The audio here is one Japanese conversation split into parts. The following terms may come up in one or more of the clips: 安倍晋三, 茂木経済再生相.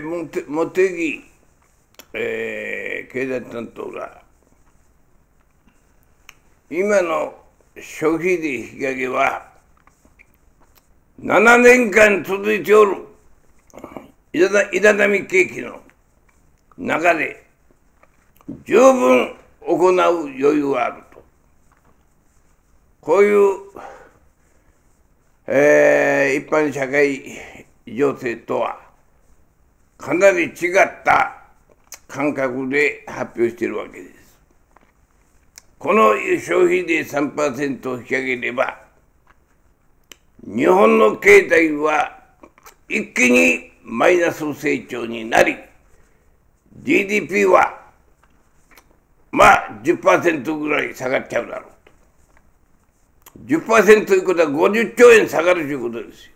茂木、経済担当が今の消費税引き上げは7年間続いておる枝波景気の中で十分行う余裕はあると、こういう、一般社会情勢とはかなり違った感覚で発表しているわけです。この消費税 3% を引き上げれば、日本の経済は一気にマイナス成長になり、GDP は10% ぐらい下がっちゃうだろうと。10% ということは50兆円下がるということです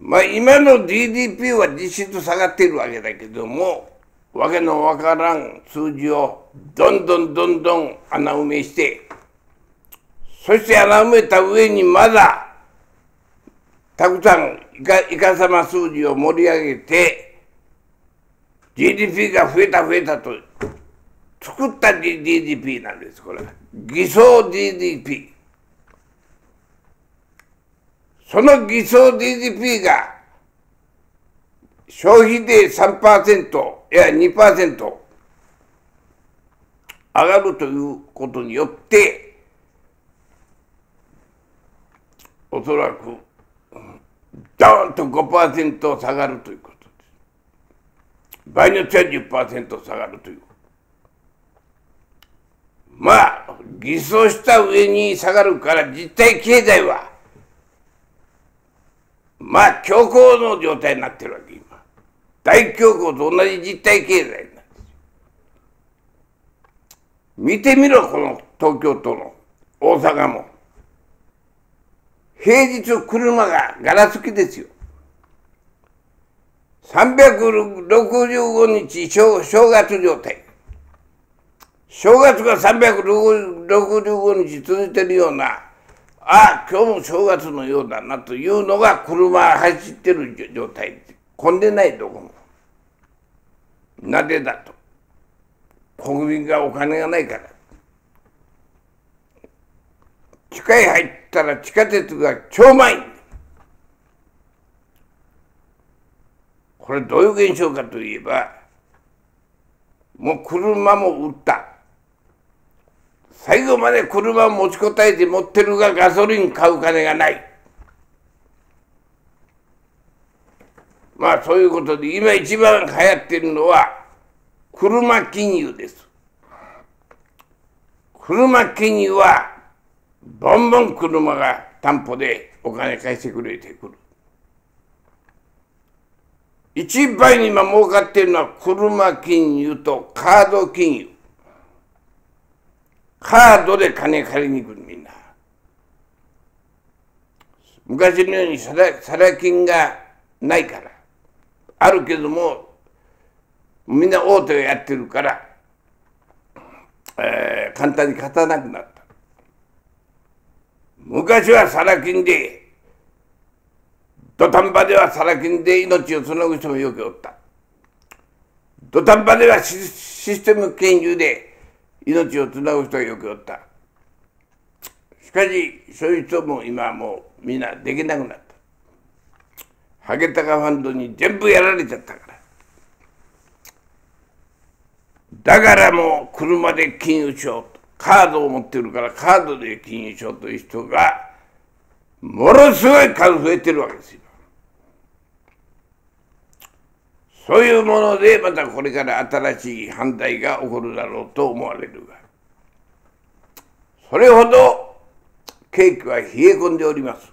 よ。今の GDP は実質下がっているわけだけども、わけのわからん数字をどんどん穴埋めして、そして穴埋めた上にまだたくさんいかさま数字を盛り上げて、 GDP が増えたと作った GDP なんです。これは偽装 GDP。その偽装 GDP が消費税 3% いや 2% 上がるということによって、おそらくドーンと 5% 下がるということです。場合によっては 10% 下がるという、偽装した上に下がるから、実体経済は恐慌の状態になってるわけ。今大恐慌と同じ実体経済なんですよ。見てみろ、この東京都の大阪も平日車がガラス機ですよ。365日正月状態。正月が365日続いてるような、今日も正月のようだなというのが車が走ってる状態。混んでない、どこも。なぜだと。国民がお金がないから。地下へ入ったら地下鉄が超満員。これどういう現象かといえば、もう車も売った。最後まで車を持ちこたえて持ってるが、ガソリン買う金がない。そういうことで、今一番流行ってるのは車金融です。車金融はボン車が担保でお金貸してくれてくる。一番今儲かってるのは車金融とカード金融。カードで金借りに来る、みんな。昔のようにサラ金がないから。あるけども、みんな大手をやってるから、簡単に勝たなくなった。昔はサラ金で、土壇場ではサラ金で命をつなぐ人もよくおった。土壇場ではシステム金融で、命をつなぐ人がよくおった。しかし、そういう人も今はもうみんなできなくなった。ハゲタカファンドに全部やられちゃったから。だからもう車で金融しようと。カードを持ってるからカードで金融しようという人がものすごい数増えてるわけですよ。そういうもので、またこれから新しい犯罪が起こるだろうと思われるが、それほど景気は冷え込んでおります。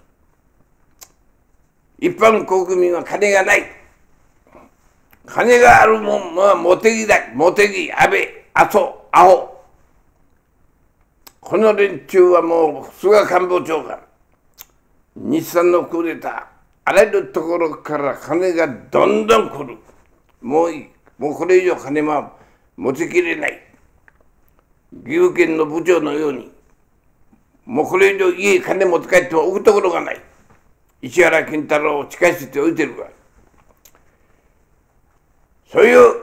一般国民は金がない。金があるものは茂木、安倍、麻生、阿穂。この連中はもう菅官房長官、日産のクーデター、あらゆるところから金がどん来る。もうこれ以上金は持ちきれない。岐阜県の部長のように、もうこれ以上家に金持って帰っても置くところがない。石原健太郎を地下室に置いてるから。そういう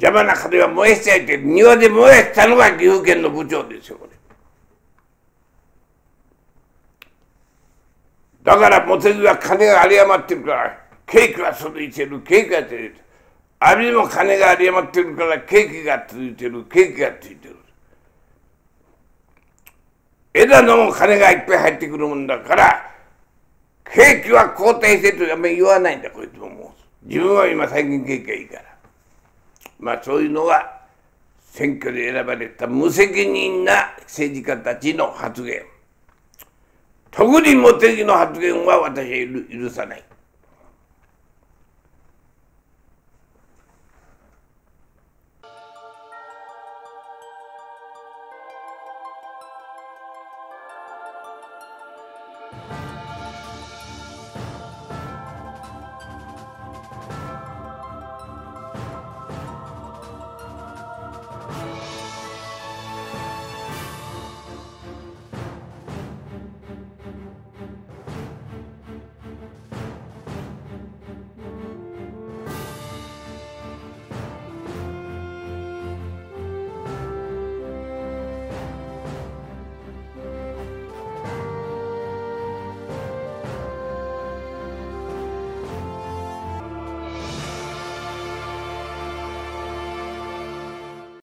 邪魔な課題は燃やしちゃいって庭で燃やしたのが岐阜県の部長ですよ、これ。だから茂木は金が有り余ってるから景気は続いてる、景気が続いてる。阿炎も金が有り余ってるから景気が続いてる、景気が続いてる。枝野も金がいっぱい入ってくるもんだから景気は後退してるとあんまり言わないんだ、こいつももう。自分は今最近景気がいいから。まあそういうのが選挙で選ばれた無責任な政治家たちの発言。特に茂木の発言は私は許さない。